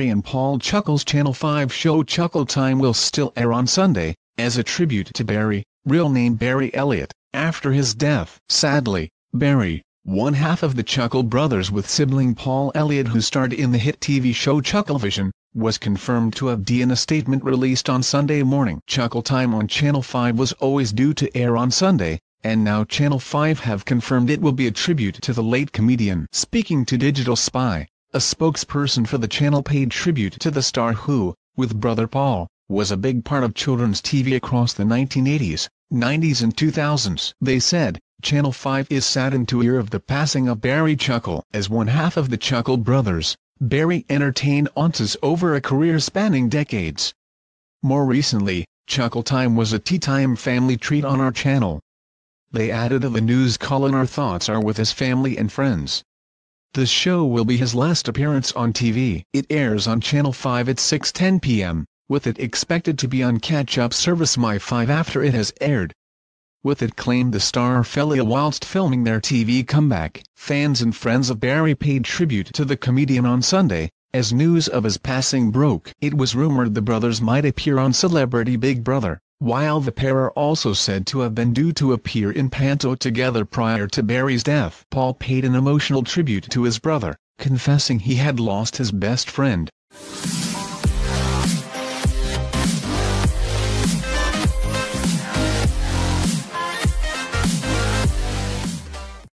Barry and Paul Chuckle's Channel 5 show Chuckle Time will still air on Sunday, as a tribute to Barry, real name Barry Elliott, after his death. Sadly, Barry, one half of the Chuckle brothers with sibling Paul Elliott who starred in the hit TV show Chucklevision, was confirmed to have died in a statement released on Sunday morning. Chuckle Time on Channel 5 was always due to air on Sunday, and now Channel 5 have confirmed it will be a tribute to the late comedian. Speaking to Digital Spy, a spokesperson for the channel paid tribute to the star who, with brother Paul, was a big part of children's TV across the 1980s, 90s and 2000s. They said, Channel 5 is saddened to hear of the passing of Barry Chuckle. As one half of the Chuckle brothers, Barry entertained aunts over a career spanning decades. More recently, Chuckle Time was a tea-time family treat on our channel. They added of the news column, our thoughts are with his family and friends. The show will be his last appearance on TV. It airs on Channel 5 at 6:10 p.m., with it expected to be on catch-up service My5 after it has aired. With it claimed the star fell ill whilst filming their TV comeback. Fans and friends of Barry paid tribute to the comedian on Sunday, as news of his passing broke. It was rumored the brothers might appear on Celebrity Big Brother, while the pair are also said to have been due to appear in Panto together prior to Barry's death. Paul paid an emotional tribute to his brother, confessing he had lost his best friend.